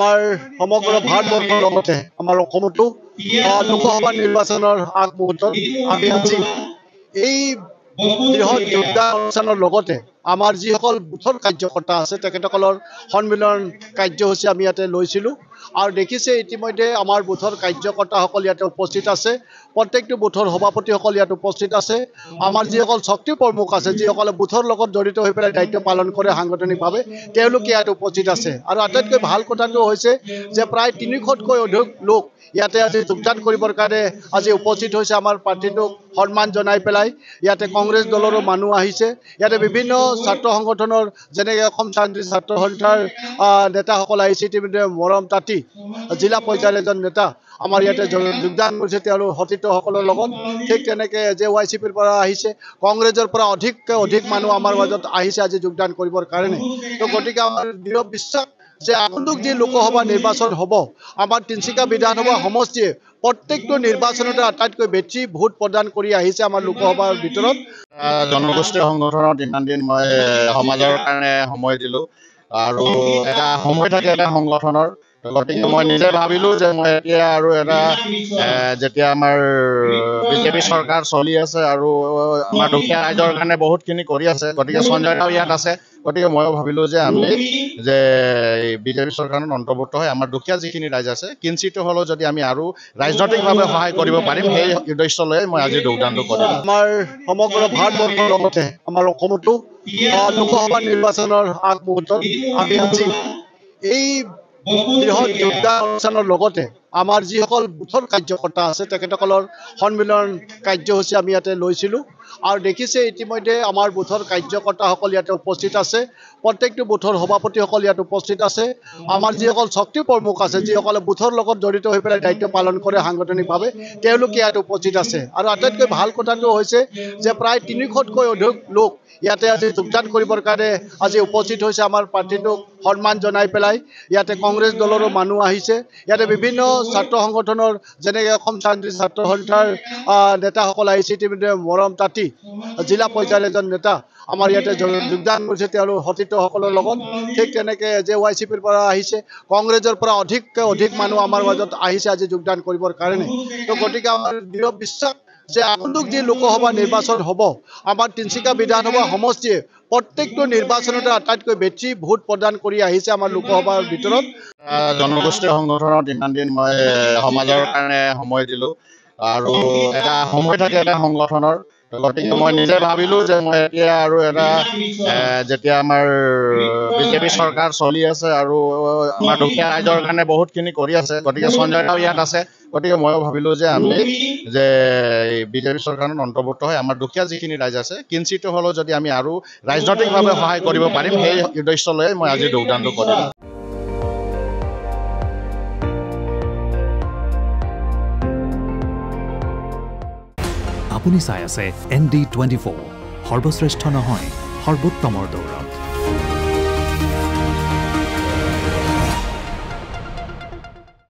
আমাৰ সমগ্ৰ ভাৰতবৰ্ষৰ লগতে আমাৰ অসমতো লোকসভা নিৰ্বাচনৰ আগমুহূৰ্তত আমি আজি এই বৃহৎ যোদ্ধা অনুষ্ঠানৰ লগতে আমাৰ যিসকল বুথৰ কাৰ্যকৰ্তা আছে তেখেতসকলৰ সন্মিলন কাৰ্যসূচী আমি ইয়াতে লৈছিলোঁ। আৰু দেখিছে ইতিমধ্যে আমাৰ বুথৰ কাৰ্যকৰ্তাসকল ইয়াতে উপস্থিত আছে, প্ৰত্যেকটো বুথৰ সভাপতিসকল ইয়াত উপস্থিত আছে, আমাৰ যিসকল শক্তি প্ৰমুখ আছে, যিসকলে বুথৰ লগত জড়িত হৈ পেলাই দায়িত্ব পালন কৰে সাংগঠনিকভাৱে, তেওঁলোক ইয়াত উপস্থিত আছে। আৰু আটাইতকৈ ভাল কথাটো হৈছে যে প্ৰায় ৩০০তকৈ অধিক লোক ইয়াতে আজি যোগদান কৰিবৰ কাৰণে আজি উপস্থিত হৈছে। আমাৰ প্ৰাৰ্থীটোক সন্মান জনাই পেলাই ইয়াতে কংগ্ৰেছ দলৰো মানুহ আহিছে, ইয়াতে বিভিন্ন ছাত্ৰ সংগঠনৰ যেনেকৈ অসম শান্তি ছাত্ৰ সন্থাৰ নেতাসকল আহিছে। ইতিমধ্যে মৰম তাঁতী জিলা পৰ্যায়ৰ এজন নেতা আমাৰ ইয়াতে যোগদান কৰিছে তেওঁলোক সতীৰ্থসকলৰ লগত, ঠিক তেনেকৈ জে ৱাই চি পিৰ পৰা আহিছে, কংগ্ৰেছৰ পৰা অধিককৈ অধিক মানুহ আমাৰ মাজত আহিছে আজি যোগদান কৰিবৰ কাৰণে। তো গতিকে আমাৰ দৃঢ় বিশ্বাস যে আগন্তুক যি লোকসভা নিৰ্বাচন হ'ব, আমাৰ তিনিচুকীয়া বিধানসভা সমষ্টিয়ে প্ৰত্যেকটো নিৰ্বাচনতে আটাইতকৈ বেছি ভোট প্ৰদান কৰি আহিছে আমাৰ লোকসভাৰ ভিতৰত। জনগোষ্ঠী সংগঠনত ইমান দিন মই সমাজৰ কাৰণে সময় দিলোঁ, আৰু এটা সময় থাকে এটা সংগঠনৰ। গতিকে মই নিজে ভাবিলোঁ যে মই এতিয়া আৰু এটা যেতিয়া আমাৰ বিজেপি চৰকাৰ চলি আছে আৰু আমাৰ দুখীয়া ৰাইজৰ কাৰণে বহুতখিনি কৰি আছে, গতিকে সঞ্জয় ৰাও ইয়াত আছে, গতিকে ময়ো ভাবিলোঁ যে আমি যে বিজেপি চৰকাৰত অন্তৰ্ভুক্ত হয় আমাৰ দুখীয়া যিখিনি ৰাইজ আছে কিঞ্চিত হ'লেও যদি আমি আৰু ৰাজনৈতিকভাৱে সহায় কৰিব পাৰিম, সেই উদ্দেশ্য লৈ মই আজি যোগদানটো কৰিম। আমাৰ সমগ্ৰ ভাৰতবৰ্ষৰ লগতে আমাৰ অসমতো লোকসভা নিৰ্বাচনৰ আগমুহূৰ্তত আমি আজি এই বৃহৎ যোদ্ধা অনুষ্ঠানৰ লগতে আমাৰ যিসকল বুথৰ কাৰ্যকৰ্তা আছে তেখেতসকলৰ সন্মিলন কাৰ্যসূচী আমি ইয়াতে লৈছিলোঁ। আৰু দেখিছে ইতিমধ্যে আমাৰ বুথৰ কাৰ্যকৰ্তাসকল ইয়াতে উপস্থিত আছে, প্ৰত্যেকটো বুথৰ সভাপতিসকল ইয়াত উপস্থিত আছে, আমাৰ যিসকল শক্তি প্ৰমুখ আছে, যিসকলে বুথৰ লগত জড়িত হৈ পেলাই দায়িত্ব পালন কৰে সাংগঠনিকভাৱে, তেওঁলোক ইয়াত উপস্থিত আছে। আৰু আটাইতকৈ ভাল কথাটো হৈছে যে প্ৰায় ৩০০তকৈ অধিক লোক ইয়াতে আজি যোগদান কৰিবৰ কাৰণে আজি উপস্থিত হৈছে। আমাৰ প্ৰাৰ্থীটোক সন্মান জনাই পেলাই ইয়াতে কংগ্ৰেছ দলৰো মানুহ আহিছে, ইয়াতে বিভিন্ন ছাত্ৰ সংগঠনৰ যেনেকৈ অসম শান্তি ছাত্ৰ সন্থাৰ নেতাসকল আহিছে। ইতিমধ্যে মৰম তাঁতী জিলা পৰ্যায়ৰ এজন নেতা আমাৰ ইয়াতে যোগদান কৰিছে তেওঁলোক সতীৰ্থসকলৰ লগত, ঠিক তেনেকৈ জে ৱাই চি পিৰ পৰা আহিছে, কংগ্ৰেছৰ পৰা অধিককৈ অধিক মানুহ আমাৰ মাজত আহিছে আজি যোগদান কৰিবৰ কাৰণে। তো গতিকে আমাৰ দৃঢ় বিশ্বাস যে আগন্তুক যি লোকসভা নিৰ্বাচন হ'ব, আমাৰ তিনিচুকীয়া বিধানসভা সমষ্টিয়ে প্ৰত্যেকটো নিৰ্বাচনতে আটাইতকৈ বেছি ভোট প্ৰদান কৰি আহিছে আমাৰ লোকসভাৰ ভিতৰত। জনগোষ্ঠী সংগঠনত ইমান দিন মই সমাজৰ কাৰণে সময় দিলোঁ, আৰু এটা সময় থাকে এটা সংগঠনৰ। গতিকে মই নিজে ভাবিলোঁ যে মই এতিয়া আৰু এটা যেতিয়া আমাৰ বিজেপি চৰকাৰ চলি আছে আৰু আমাৰ দুখীয়া ৰাইজৰ কাৰণে বহুতখিনি কৰি আছে, গতিকে সঞ্জয় ৰাও ইয়াত আছে, গতিকে ময়ো ভাবিলোঁ যে আমি যে বিজেপি চৰকাৰত অন্তৰ্ভুক্ত হয় আমাৰ দুখীয়া যিখিনি ৰাইজ আছে কিঞ্চিত হ'লেও যদি আমি আৰু ৰাজনৈতিকভাৱে সহায় কৰিব পাৰিম, সেই উদ্দেশ্য লৈ মই আজি যোগদানটো কৰিম। আপুনি চাই আছে ND24, সৰ্বশ্ৰেষ্ঠ নহয় সৰ্বোত্তমৰ দৌৰত।